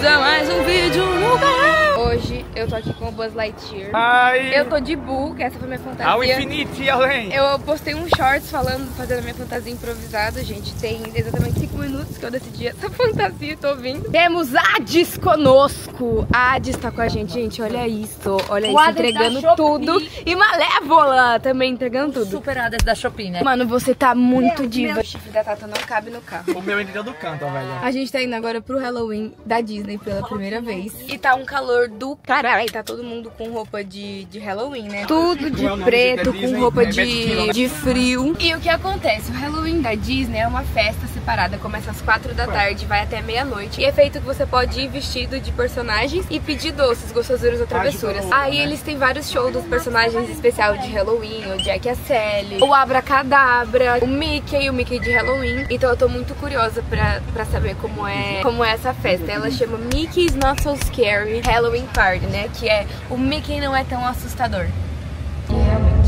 bem-vindos a mais um vídeo no canal! Hoje eu tô aqui com o Buzz Lightyear. Ai. Eu tô de Boo, que essa foi minha fantasia. Ao infinito e além! Eu postei um shorts fazendo minha fantasia improvisada, gente. Tem exatamente 5 minutos que eu decidi essa fantasia, tô vindo. Temos a Hades conosco! A Hades tá com a gente, gente, olha isso. Olha isso, entregando tudo. E Malévola também entregando tudo. Super Hades da Shopping, né? Mano, você tá muito diva. Meu chifre da Tata não cabe no carro. O meu ainda tá do canto, velho. A gente tá indo agora pro Halloween da Disney pela primeira vez. E tá um calor do caralho, tá todo mundo com roupa de Halloween, né? Tudo de preto, com roupa de frio. E o que acontece? O Halloween da Disney é uma festa separada, começa às 4 da tarde, vai até meia-noite. E é feito que você pode ir vestido de personagens e pedir doces, gostosuras ou travessuras. Aí eles têm vários shows dos personagens especial de Halloween, o Jack e a Sally, o Abracadabra, o Mickey de Halloween. Então eu tô muito curiosa pra saber como é essa festa. Ela chama Mickey's Not So Scary Halloween Party, né? Que é o Mickey não é tão assustador.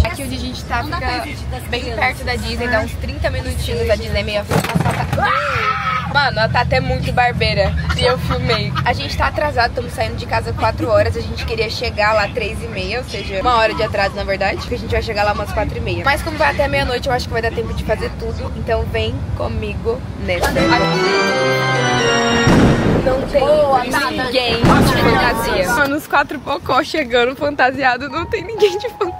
Aqui onde a gente tá, fica bem perto da Disney, dá uns 30 minutinhos da Disney, meio Mano, a Tata é muito barbeira e eu filmei. A gente tá atrasado, estamos saindo de casa 4 horas. A gente queria chegar lá 3h30, ou seja, uma hora de atraso, na verdade. Porque a gente vai chegar lá umas 4h30. Mas como vai até meia-noite, eu acho que vai dar tempo de fazer tudo. Então vem comigo nessa. Não tem ninguém de fantasia. Mano, os 4 pocó chegando fantasiado, não tem ninguém de fantasia.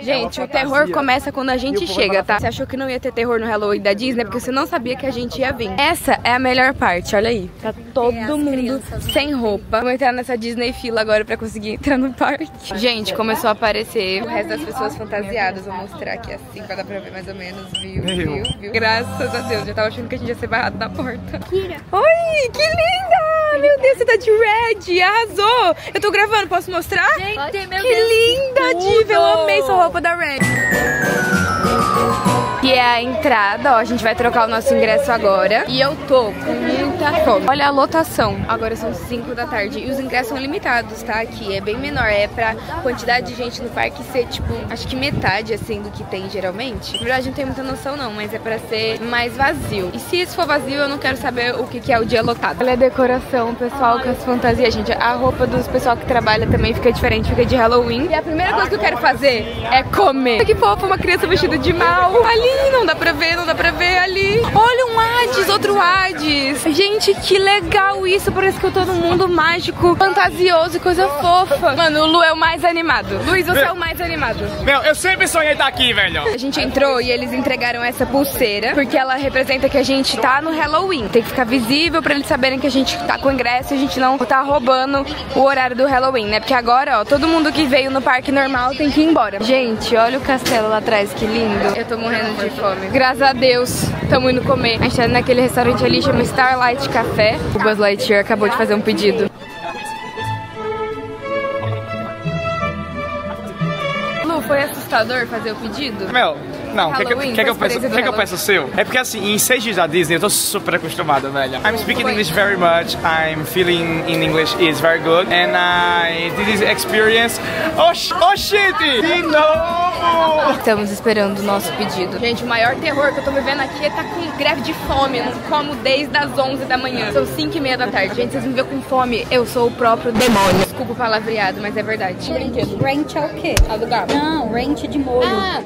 Gente, o terror começa quando a gente chega, tá? Você achou que não ia ter terror no Halloween da Disney? Porque você não sabia que a gente ia vir. Essa é a melhor parte, olha aí. Tá todo mundo sem roupa. Vamos entrar nessa Disney fila agora pra conseguir entrar no parque. Gente, começou a aparecer o resto das pessoas fantasiadas. Vou mostrar aqui assim, pra dar pra ver mais ou menos. Viu? Graças a Deus, já tava achando que a gente ia ser barrado na porta. Oi, que lindo! Meu Deus, você tá de red, arrasou! Eu tô gravando, posso mostrar? Gente, meu que Deus linda, diva! Eu amei sua roupa da red. E é a entrada, ó, a gente vai trocar o nosso ingresso agora. E eu tô com muita fome. Olha a lotação, agora são 5 da tarde. E os ingressos são limitados, tá? Aqui é bem menor, é pra quantidade de gente no parque ser, tipo, acho que metade, assim, do que tem geralmente. Na verdade, não tem muita noção não, mas é pra ser mais vazio. E se isso for vazio, eu não quero saber o que é o dia lotado. Olha a decoração, o pessoal com as fantasias, gente. A roupa dos pessoal que trabalha também fica diferente, fica de Halloween. E a primeira coisa que eu quero fazer é comer. Que fofo, uma criança vestida de mal. Ali, não dá pra ver ali. Olha um Hades, outro Hades. Gente, que legal isso. Parece que eu tô num mundo mágico, fantasioso e coisa fofa. Mano, o Lu é o mais animado. Luiz, você é o mais animado. Meu, eu sempre sonhei estar aqui, velho. A gente entrou e eles entregaram essa pulseira, porque ela representa que a gente tá no Halloween. Tem que ficar visível pra eles saberem que a gente tá com ingresso e a gente não tá roubando o horário do Halloween, né? Porque agora, ó, todo mundo que veio no parque normal tem que ir embora. Gente, olha o castelo lá atrás, que lindo. Eu tô morrendo de fome. Graças a Deus, estamos indo comer. A gente tá naquele restaurante ali, chama Starlight Café. O Buzz Lightyear acabou de fazer um pedido. Lu, foi assustador fazer o pedido? Meu, não. Quer que eu peça o seu? É porque assim, em 6 dias da Disney, eu tô super acostumada, velho. I'm speaking English very much. I'm feeling in English is very good. And I did this experience. Oh shit! De novo! Estamos esperando o nosso pedido. Gente, o maior terror que eu tô vivendo aqui é tá com greve de fome. Eu não como desde as 11 da manhã. São 5h30 da tarde. Gente, vocês me veem com fome, eu sou o próprio demônio. Desculpa o palavreado, mas é verdade. Ranch é o quê? Alugar? Não, ranch de molho. Ah.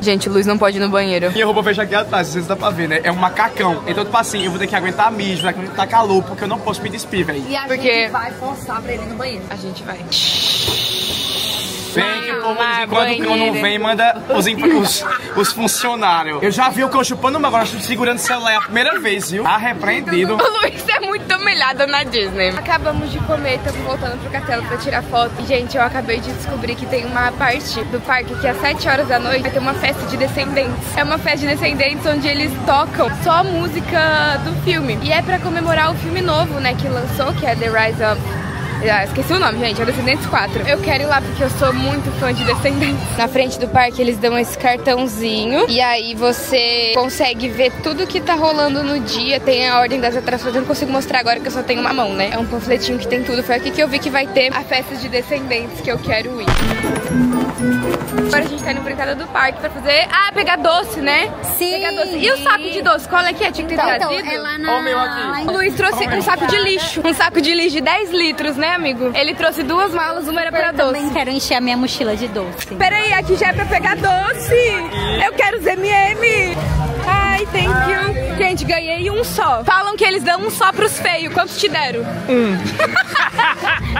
Gente, o Luiz não pode ir no banheiro. Minha roupa fecha aqui atrás, vocês dá pra ver, né? É um macacão. Então, tipo assim, eu vou ter que aguentar mijo, vai aguentar calor, porque eu não posso me despir, velho. E a gente vai forçar pra ele ir no banheiro. A gente vai. Vem que o povo, enquanto o cão não vem, manda os funcionários. Eu já vi o cão chupando uma agora, segurando o celular é a primeira vez, viu? Arrepreendido. O Luiz é muito humilhado na Disney. Acabamos de comer, estamos voltando pro castelo pra tirar foto. E, gente, eu acabei de descobrir que tem uma parte do parque que às 7 horas da noite vai ter uma festa de Descendentes. É uma festa de Descendentes onde eles tocam só a música do filme. E é pra comemorar o filme novo, né, que lançou, que é The Rise of... Ah, esqueci o nome, gente. É Descendentes 4. Eu quero ir lá porque eu sou muito fã de Descendentes. Na frente do parque eles dão esse cartãozinho e aí você consegue ver tudo que tá rolando no dia. Tem a ordem das atrações. Eu não consigo mostrar agora que eu só tenho uma mão, né? É um panfletinho que tem tudo. Foi aqui que eu vi que vai ter a festa de Descendentes que eu quero ir. Agora a gente tá indo pra entrada do parque pra fazer... Ah, pegar doce, né? Sim! Pegar doce. E o saco de doce? Qual é que é? Tinha que ter trazido? É lá na... O Luiz trouxe um saco de lixo. Um saco de lixo de 10 litros, né, amigo? Ele trouxe duas malas, uma era pra doce. Eu também quero encher a minha mochila de doce. Peraí, aqui já é pra pegar doce. Eu quero os M&M. Ai, thank you. Gente, ganhei um só. Falam que eles dão um só pros feios. Quantos te deram? Um.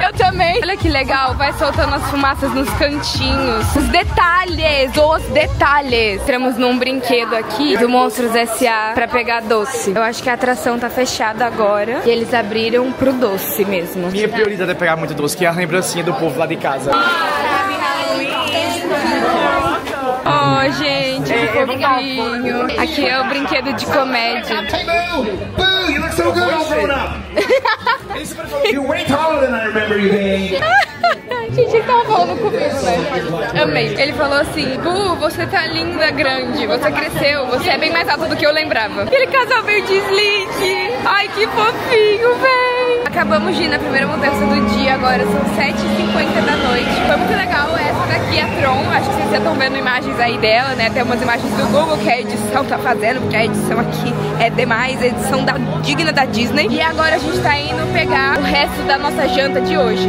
Eu também. Olha que legal, vai soltando as fumaças nos cantinhos. Os detalhes, os detalhes. Entramos num brinquedo aqui do Monstros S.A. pra pegar doce. Eu acho que a atração tá fechada agora e eles abriram pro doce mesmo. Minha prioridade é pegar muito doce, que é a lembrancinha do povo lá de casa. Oh, gente, que fofinho. Aqui é o brinquedo de comédia. Gente, ele tava falando comigo, né? Amei. Ele falou assim: Boo, você tá linda, grande. Você cresceu, você é bem mais alto do que eu lembrava. Aquele casal meio de slink. Ai, que fofinho, véi. Acabamos de ir na primeira mudança do dia. Agora são 7h50 da noite. Foi muito legal essa daqui, a Tron. Acho que vocês já estão vendo imagens aí dela, né? Tem umas imagens do Google que a edição tá fazendo, porque a edição aqui é demais, a edição digna da Disney. E agora a gente tá indo pegar o resto da nossa janta de hoje,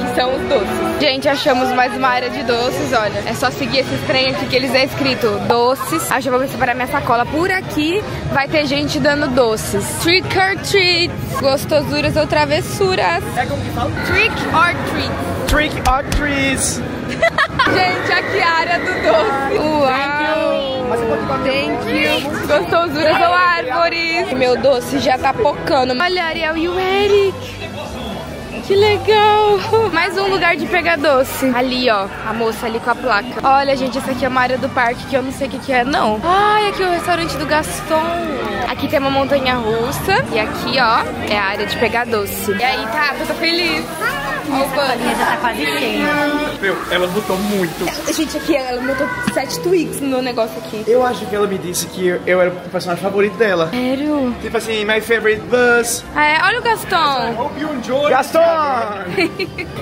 que são os doces. Gente, achamos mais uma área de doces, olha. É só seguir esses trem aqui que eles é escrito doces. Acho que eu vou separar minha sacola por aqui. Vai ter gente dando doces. Trick or treats. Gostosuras ou travessuras. É como que fala? Trick or treats. Trick or treats. Gente, aqui a área do doce. Uau. Thank you. Gostosuras ou árvores. Meu doce já tá pocando. Olha, Ariel e o Eric. Que legal! Mais um lugar de pegar doce. Ali, ó, a moça ali com a placa. Olha, gente, essa aqui é uma área do parque que eu não sei o que é, não. Ai, aqui é o restaurante do Gaston. Aqui tem uma montanha russa. E aqui, ó, é a área de pegar doce. E aí, tá, eu tô feliz. Ó, o banho já tá quase cheio. Meu, ela botou muito. Gente, aqui ela botou 7 twigs no negócio aqui. Eu acho que ela me disse que eu era o personagem favorito dela. Sério? Tipo assim, my favorite Buzz. É, olha o Gaston. Hope you enjoy. Gaston!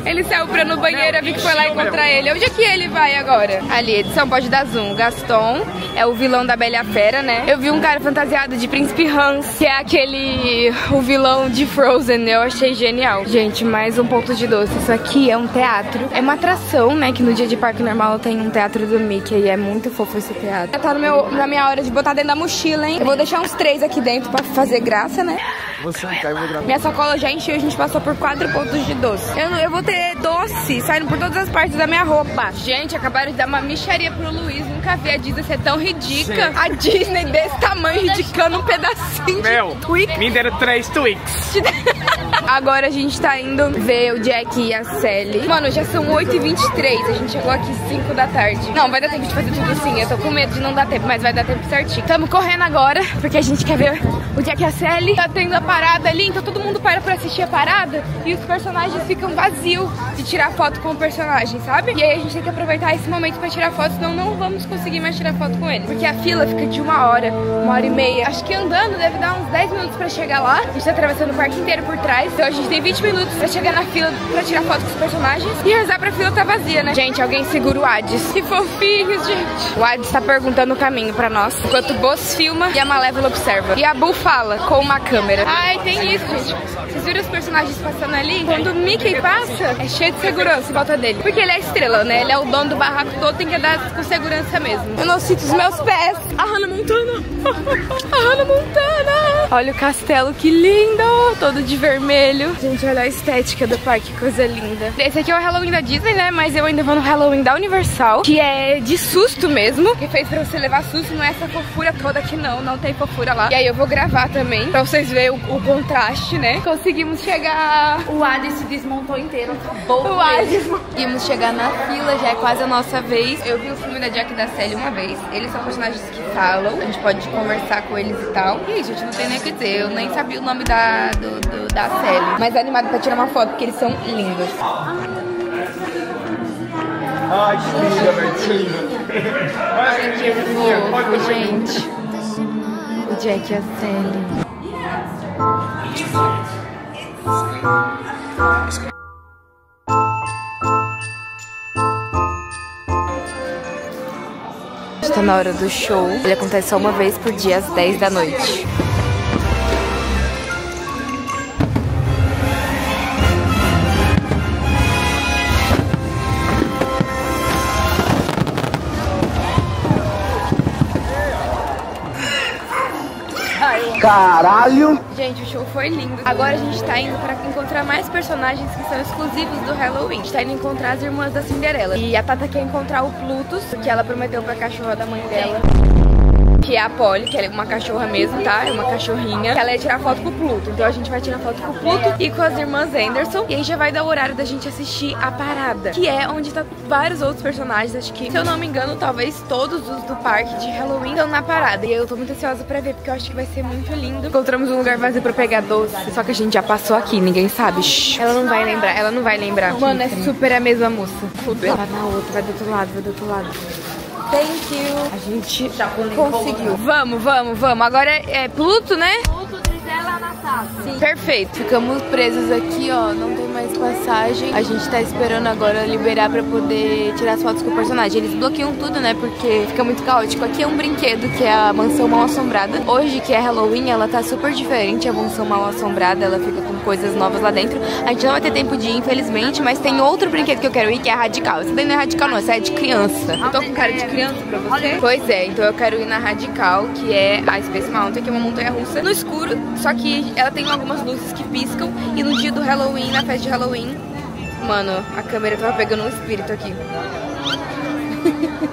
Ele saiu pra no banheiro, eu vi que foi lá encontrar ele. Onde é que ele vai agora? Ali, edição pode dar zoom. Gaston é o vilão da Bela Fera, né? Eu vi um cara fantasiado de Príncipe Hans, que é aquele... o vilão de Frozen, eu achei genial. Gente, mais um ponto de doce. Isso aqui é um teatro. É uma atração, né? Que no dia de parque normal tem um teatro do Mickey e é muito fofo esse teatro. Já tá no na minha hora de botar dentro da mochila, hein? Eu vou deixar uns 3 aqui dentro pra fazer graça, né? Você não cai, eu vou gravar. Minha sacola já encheu, a gente passou por 4 pontos de doce. Eu vou ter doce saindo por todas as partes da minha roupa. Gente, acabaram de dar uma micharia pro Luiz. Nunca vi a Disney ser tão ridica. Sim. A Disney desse tamanho, ridicando um pedacinho de Twix. Me deram 3 Twix. Agora a gente tá indo ver o Jack e a Sally. Mano, já são 8h23. A gente chegou aqui 5 da tarde. Não, vai dar tempo de fazer tudo sim. Eu tô com medo de não dar tempo, mas vai dar tempo certinho. Tamo correndo agora, porque a gente quer ver o Jack e a Sally. Tá tendo a parada ali, então todo mundo para pra assistir a parada. E os personagens ficam vazios de tirar foto com o personagem, sabe? E aí a gente tem que aproveitar esse momento pra tirar foto, senão não vamos conseguir mais tirar foto com eles. Porque a fila fica de 1 hora, 1 hora e meia. Acho que andando deve dar uns 10 minutos pra chegar lá. A gente tá atravessando o parque inteiro por trás. Então a gente tem 20 minutos pra chegar na fila pra tirar foto com os personagens. E rezar pra fila tá vazia, né? Gente, alguém segura o Hades. Que fofinho, gente. O Hades tá perguntando o caminho pra nós, enquanto o Buzz filma e a Malévola observa. E a Boo fala com uma câmera. Ai, tem isso, gente. Vocês viram os personagens passando ali? Quando o Mickey passa, é cheio de segurança em volta dele. Porque ele é estrela, né? Ele é o dono do barraco todo, tem que andar com segurança mesmo. Eu não sinto os meus pés. A Hannah Montana. A Hannah Montana. Olha o castelo, que lindo. Todo de vermelho. Gente, olha a estética do parque, coisa linda. Esse aqui é o Halloween da Disney, né? Mas eu ainda vou no Halloween da Universal, que é de susto mesmo. Que fez pra você levar susto, não é essa fofura toda aqui não. Não tem fofura lá. E aí eu vou gravar também, pra vocês verem o contraste, né? Conseguimos chegar... O Hades se desmontou inteiro, acabou. O Hades. Conseguimos chegar na fila, já é quase a nossa vez. Eu vi o filme da Jack e da Sally uma vez. Eles são personagens que falam, a gente pode conversar com eles e tal. E aí, gente, não tem nem nem o que dizer, eu nem sabia o nome da Sally. Mas é animado pra tirar uma foto, porque eles são lindos. Ai, que linda, velho, que linda. Olha que fofo, gente. O Jack e a Sally. Tá na hora do show. Ele acontece só uma vez por dia, às 10 da noite. Caralho! Gente, o show foi lindo. Agora a gente tá indo pra encontrar mais personagens que são exclusivos do Halloween. A gente tá indo encontrar as irmãs da Cinderela. E a Tata quer encontrar o Pluto, que ela prometeu pra cachorra da mãe dela, que é a Polly, que é uma cachorra mesmo, tá? É uma cachorrinha. Ela ia tirar foto com o Pluto. Então a gente vai tirar foto com o Pluto e com as irmãs Anderson. E aí já vai dar o horário da gente assistir a parada, que é onde tá vários outros personagens. Acho que, se eu não me engano, talvez todos os do parque de Halloween estão na parada. E eu tô muito ansiosa pra ver, porque eu acho que vai ser muito lindo. Encontramos um lugar vazio pra pegar doce. Só que a gente já passou aqui, ninguém sabe. Shhh. Ela não vai lembrar, ela não vai lembrar. Mano, é super a mesma moça. Fudeu. Ela vai na outra, vai do outro lado, vai do outro lado. Thank you. A gente já conseguiu. Vamos, vamos, vamos. Agora é Pluto, né? Pluto, Trisela, Anastasia. Sim. Perfeito. Ficamos presos aqui, ó. Não tem mais passagem. A gente tá esperando agora liberar pra poder tirar as fotos com o personagem. Eles bloqueiam tudo, né? Porque fica muito caótico. Aqui é um brinquedo que é a Mansão Mal Assombrada. Hoje, que é Halloween, ela tá super diferente. A Mansão Mal Assombrada, ela fica com coisas novas lá dentro. A gente não vai ter tempo de ir, infelizmente, mas tem outro brinquedo que eu quero ir, que é Radical. Essa daí não é Radical não, essa é de criança. Eu tô com cara de criança pra você? Pois é, então eu quero ir na Radical, que é a Space Mountain, que é uma montanha russa no escuro, só que ela tem algumas luzes que piscam, e no dia do Halloween, na festa de Halloween... Mano, a câmera tava pegando um espírito aqui.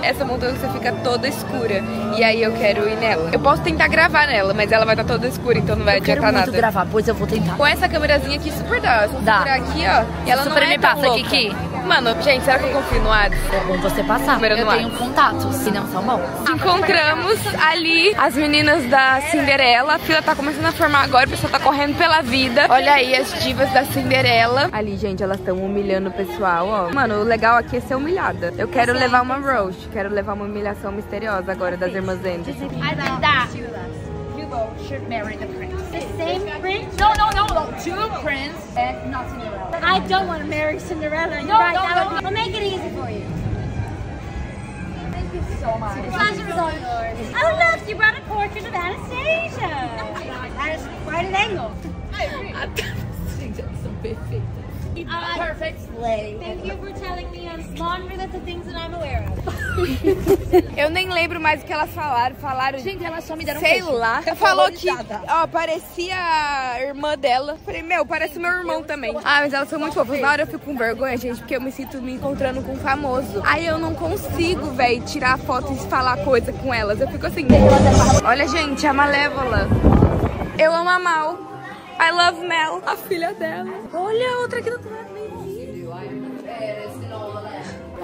Essa montanha você fica toda escura. E aí eu quero ir nela. Eu posso tentar gravar nela, mas ela vai estar toda escura, então não vai adiantar nada. Eu quero muito gravar, pois eu vou tentar. Com essa câmerazinha aqui super dá. Vou segurar aqui, ó. E ela super não é tão louca. Kiki. Mano, gente, será que eu confio no Ads? É bom você passar. Eu tenho contatos, se não são bons. Encontramos ali as meninas da Cinderela. A fila tá começando a formar agora, o pessoal tá correndo pela vida. Olha aí as divas da Cinderela. Ali, gente, elas estão humilhando o pessoal, ó. Mano, o legal aqui é ser humilhada. Eu quero levar uma roast, quero levar uma humilhação misteriosa agora das irmãs Anderson. Should marry the prince. The same prince? No. Two princes and not Cinderella. I don't want to marry Cinderella. You're right. We'll make it easy for you. Thank you so much. The pleasure is all yours. Oh look, you brought a portrait of Anastasia. Right at angle. I agree. That's so perfect. Thank you for telling me I'm smarter than the things that I'm aware of. Eu nem lembro mais o que elas falaram. Gente, elas só me deram sei peixe. Lá. Falou que, ó, parecia a irmã dela. Falei, meu, parece meu irmão também. Ah, mas elas são muito fofas. Na hora eu fico com vergonha, gente, porque eu me sinto me encontrando com um famoso. Aí eu não consigo, velho, tirar foto e falar coisa com elas. Eu fico assim. Olha, gente, a Malévola. Eu amo a Mal. I love Mel. A filha dela. Olha a outra aqui do lado.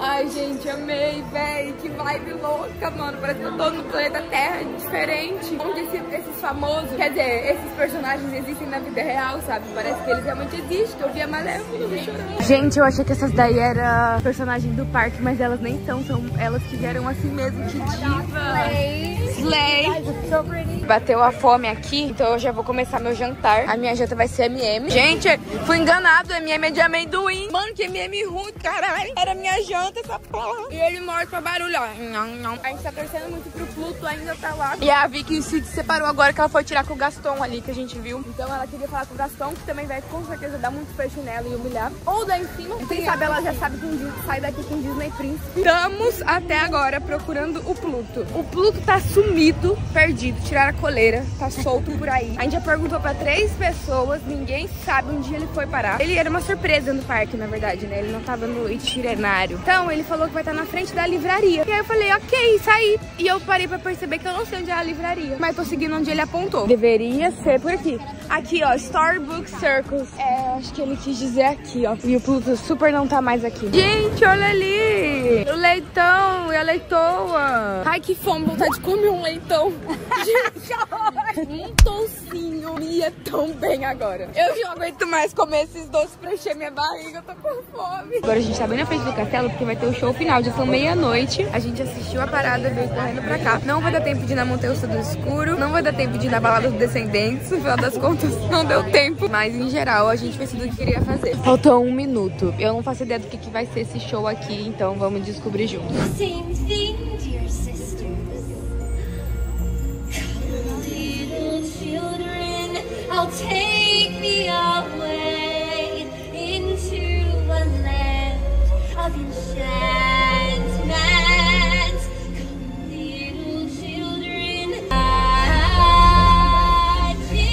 Ai, gente, amei, véi. Que vibe louca, mano. Parece que eu tô no planeta Terra diferente. Onde esses famosos, quer dizer, esses personagens existem na vida real, sabe? Parece que eles realmente existem. Eu vi a Malévola chorando. Gente, eu achei que essas daí eram personagens do parque, mas elas nem são. São elas que vieram assim mesmo, que diva. Slay. Bateu a fome aqui, então eu já vou começar meu jantar. A minha janta vai ser M&M. Gente, fui enganado, M&M é de amendoim. Mano, que M&M ruim, caralho. Era minha janta, essa porra. E ele morre pra barulho, ó. A gente tá torcendo muito pro Pluto, ainda tá lá. E a Vicky se separou agora, que ela foi tirar com o Gaston ali, que a gente viu. Então ela queria falar com o Gaston, que também vai com certeza dar muito peixe nela e humilhar. Ou dar em cima. Quem sabe ela já sabe que sai daqui com o Disney Príncipe. Estamos até agora procurando o Pluto. O Pluto tá sumindo. Sumido, perdido, tiraram a coleira, tá solto por aí. A gente já perguntou pra 3 pessoas, ninguém sabe onde ele foi parar. Ele era uma surpresa no parque, na verdade, né? Ele não tava no itinerário. Então, ele falou que vai estar na frente da livraria. E aí eu falei, ok, saí. E eu parei pra perceber que eu não sei onde é a livraria. Mas tô seguindo onde ele apontou. Deveria ser por aqui. Aqui, ó, Storybook Circus. É, acho que ele quis dizer aqui, ó. E o Pluto super não tá mais aqui. Gente, olha ali! O leitão e a leitoa. Ai, que fome, vontade de comer um leitão. Gente, choro. Um toucinho me ia tão bem agora. Eu não aguento mais comer esses doces pra encher minha barriga, eu tô com fome. Agora a gente tá bem na frente do castelo porque vai ter o show final. Já são meia-noite, a gente assistiu a parada e veio correndo pra cá. Não vai dar tempo de ir na Montanha Russa do Escuro, não vai dar tempo de ir na Balada dos Descendentes, no final das contas não deu tempo. Mas em geral a gente fez tudo o que queria fazer. Faltou um minuto, eu não faço ideia do que vai ser esse show aqui, então vamos descobrir juntos. Same thing, dear sisters. Little children, I'll take me away into a land of enchantment. Come, little children, magic.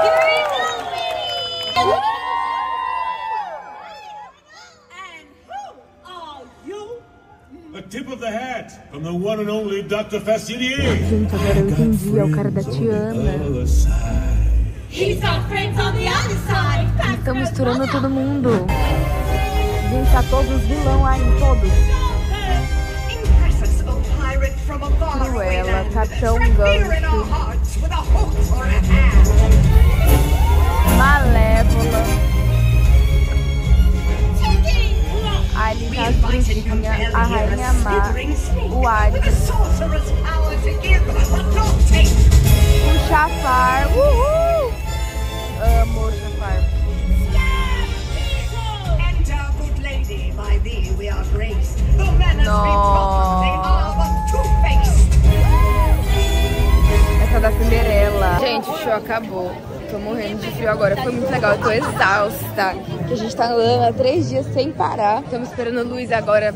Here is a winner. Tip of the hat from the one and only Dr. Facilier. Gente, agora eu entendi, é o cara da Tiana. Estão misturando todo mundo. Gente, tá todos os vilão aí, todos. Cruella tá tão ganso. Malévola. Ali tá as bruxinhas, a Rainha Má, o Ares, o Chafar, uhul! Amo o Chafar. Nossa! Essa da Cinderela. Gente, o show acabou. Tô morrendo de frio agora, foi muito legal, eu tô exausta. Que a gente tá andando há 3 dias sem parar. Estamos esperando o Luiz agora,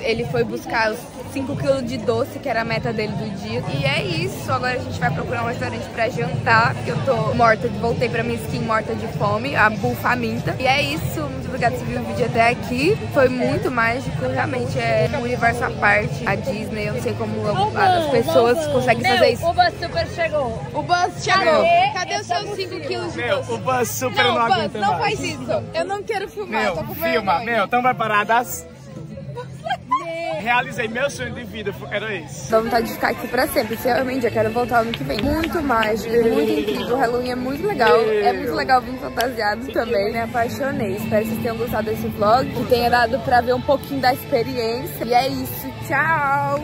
ele foi buscar os 5 kg de doce, que era a meta dele do dia. E é isso, agora a gente vai procurar um restaurante pra jantar, porque eu tô morta, voltei pra minha skin morta de fome, a bull faminta. E é isso, muito obrigada por ver o vídeo até aqui. Foi muito mágico, realmente é um universo à parte, a Disney, eu não sei como as pessoas conseguem fazer isso. O Buzz Super chegou. O Buzz chegou. Cadê os seus 5 quilos de doce? O Buzz Super não aguenta mais. Não, Buzz, não faz isso. Eu não quero filmar, eu tô com vergonha. Filma, então vai parar das... Realizei meu sonho de vida, era isso. Dá vontade de ficar aqui pra sempre, porque realmente eu quero voltar ano que vem. Muito mágico, muito incrível, o Halloween é muito legal. É muito legal vir fantasiado também, né? Apaixonei. Espero que vocês tenham gostado desse vlog, que tenha dado pra ver um pouquinho da experiência. E é isso, tchau!